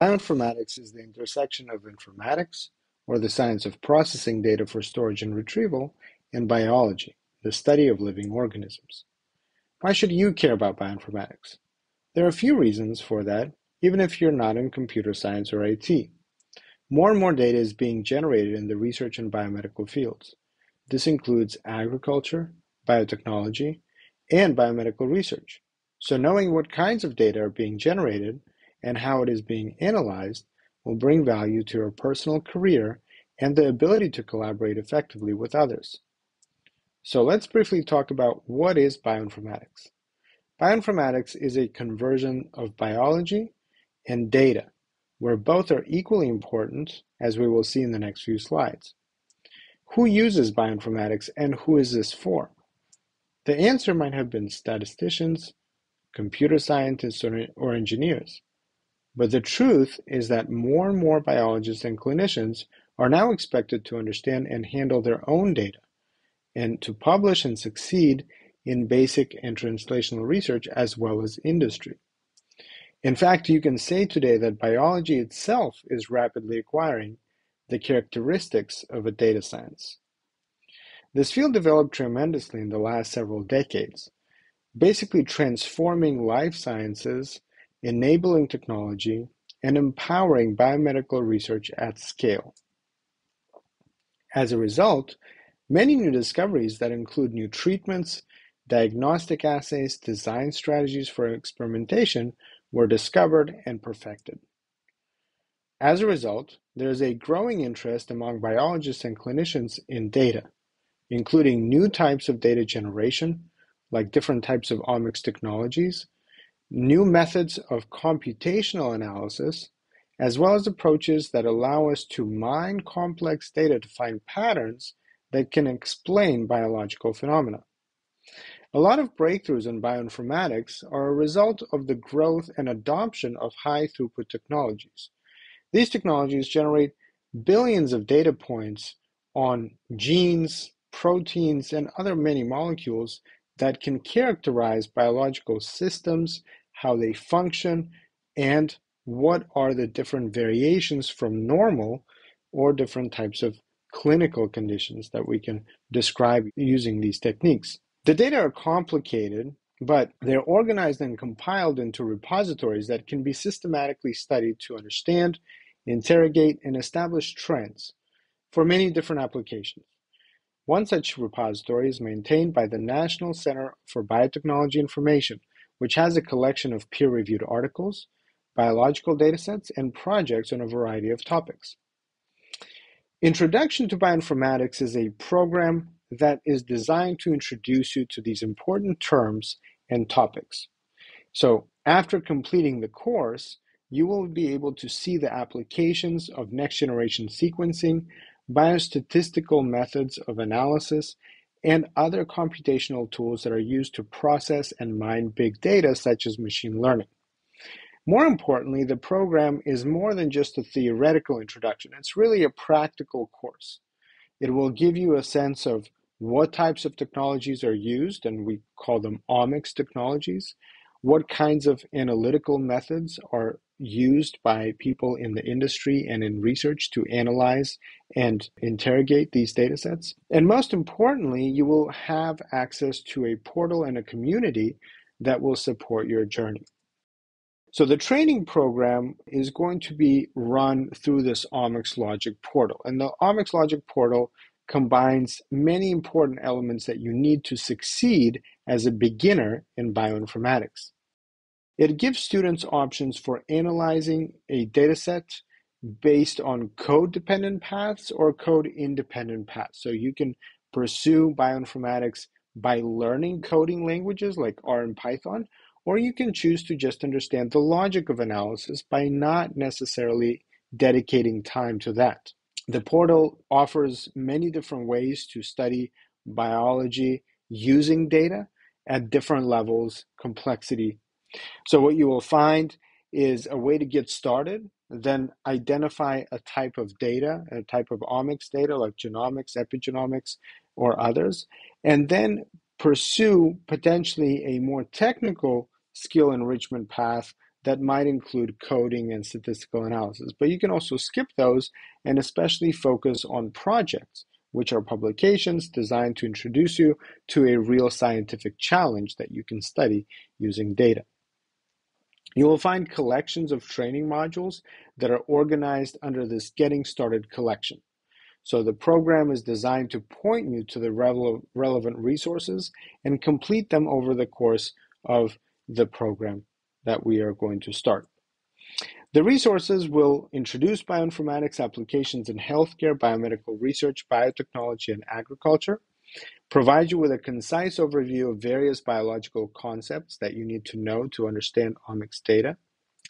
Bioinformatics is the intersection of informatics, or the science of processing data for storage and retrieval, and biology, the study of living organisms. Why should you care about bioinformatics? There are a few reasons for that, even if you're not in computer science or IT. More and more data is being generated in the research and biomedical fields. This includes agriculture, biotechnology, and biomedical research. So knowing what kinds of data are being generated and how it is being analyzed will bring value to your personal career and the ability to collaborate effectively with others. So let's briefly talk about what is bioinformatics. Bioinformatics is a conversion of biology and data, where both are equally important, as we will see in the next few slides. Who uses bioinformatics and who is this for? The answer might have been statisticians, computer scientists, or engineers. But the truth is that more and more biologists and clinicians are now expected to understand and handle their own data, and to publish and succeed in basic and translational research as well as industry. In fact, you can say today that biology itself is rapidly acquiring the characteristics of a data science. This field developed tremendously in the last several decades, basically transforming life sciences, enabling technology, and empowering biomedical research at scale. As a result, many new discoveries that include new treatments, diagnostic assays, design strategies for experimentation were discovered and perfected. As a result, there is a growing interest among biologists and clinicians in data, including new types of data generation, like different types of omics technologies, new methods of computational analysis, as well as approaches that allow us to mine complex data to find patterns that can explain biological phenomena. A lot of breakthroughs in bioinformatics are a result of the growth and adoption of high-throughput technologies. These technologies generate billions of data points on genes, proteins, and other many molecules that can characterize biological systems, how they function, and what are the different variations from normal or different types of clinical conditions that we can describe using these techniques. The data are complicated, but they're organized and compiled into repositories that can be systematically studied to understand, interrogate, and establish trends for many different applications. One such repository is maintained by the National Center for Biotechnology Information, which has a collection of peer-reviewed articles, biological datasets, and projects on a variety of topics. Introduction to Bioinformatics is a program that is designed to introduce you to these important terms and topics. So after completing the course, you will be able to see the applications of next-generation sequencing, biostatistical methods of analysis, and other computational tools that are used to process and mine big data, such as machine learning. More importantly, the program is more than just a theoretical introduction. It's really a practical course. It will give you a sense of what types of technologies are used, and we call them omics technologies, what kinds of analytical methods are used by people in the industry and in research to analyze and interrogate these data sets. And most importantly, you will have access to a portal and a community that will support your journey. So the training program is going to be run through this Omics Logic portal. And the Omics Logic portal combines many important elements that you need to succeed as a beginner in bioinformatics. It gives students options for analyzing a dataset based on code-dependent paths or code-independent paths. So you can pursue bioinformatics by learning coding languages like R and Python, or you can choose to just understand the logic of analysis by not necessarily dedicating time to that. The portal offers many different ways to study biology using data at different levels of complexity. So what you will find is a way to get started, then identify a type of data, a type of omics data like genomics, epigenomics, or others, and then pursue potentially a more technical skill enrichment path that might include coding and statistical analysis. But you can also skip those and especially focus on projects, which are publications designed to introduce you to a real scientific challenge that you can study using data. You will find collections of training modules that are organized under this Getting Started collection. So the program is designed to point you to the relevant resources and complete them over the course of the program that we are going to start. The resources will introduce bioinformatics applications in healthcare, biomedical research, biotechnology, and agriculture, provide you with a concise overview of various biological concepts that you need to know to understand omics data,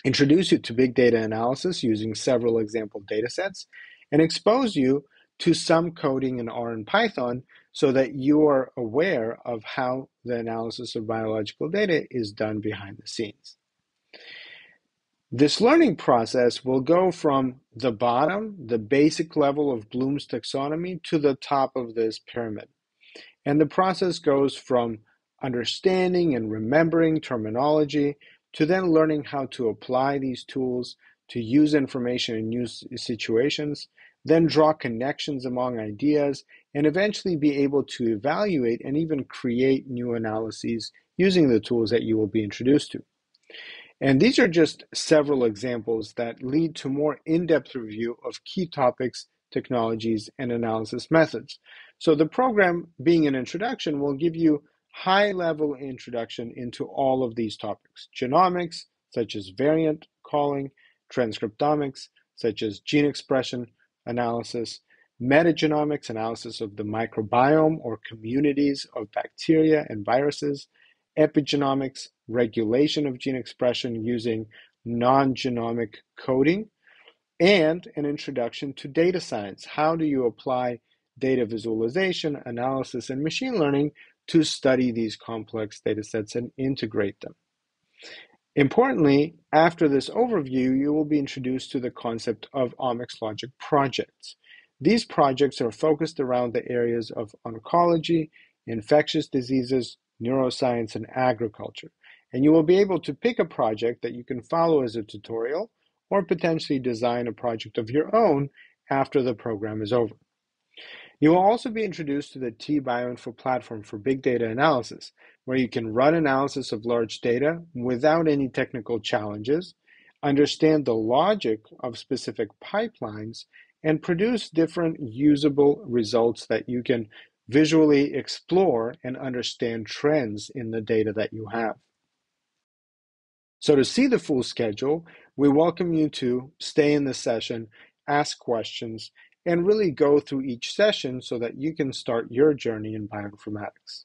introduce you to big data analysis using several example datasets, and expose you to some coding in R and Python so that you are aware of how the analysis of biological data is done behind the scenes. This learning process will go from the bottom, the basic level of Bloom's taxonomy, to the top of this pyramid. And the process goes from understanding and remembering terminology to then learning how to apply these tools to use information in new situations, then draw connections among ideas, and eventually be able to evaluate and even create new analyses using the tools that you will be introduced to. And these are just several examples that lead to more in-depth review of key topics, technologies, and analysis methods. So the program, being an introduction, will give you high-level introduction into all of these topics. Genomics, such as variant calling, transcriptomics, such as gene expression analysis, metagenomics, analysis of the microbiome or communities of bacteria and viruses, epigenomics, regulation of gene expression using non-genomic coding, and an introduction to data science. How do you apply data visualization, analysis, and machine learning to study these complex data sets and integrate them? Importantly, after this overview, you will be introduced to the concept of Omics Logic projects. These projects are focused around the areas of oncology, infectious diseases, neuroscience, and agriculture. And you will be able to pick a project that you can follow as a tutorial or potentially design a project of your own after the program is over. You will also be introduced to the T-BioInfo platform for big data analysis, where you can run analysis of large data without any technical challenges, understand the logic of specific pipelines, and produce different usable results that you can visually explore and understand trends in the data that you have. So to see the full schedule, we welcome you to stay in the session, ask questions, and really go through each session so that you can start your journey in bioinformatics.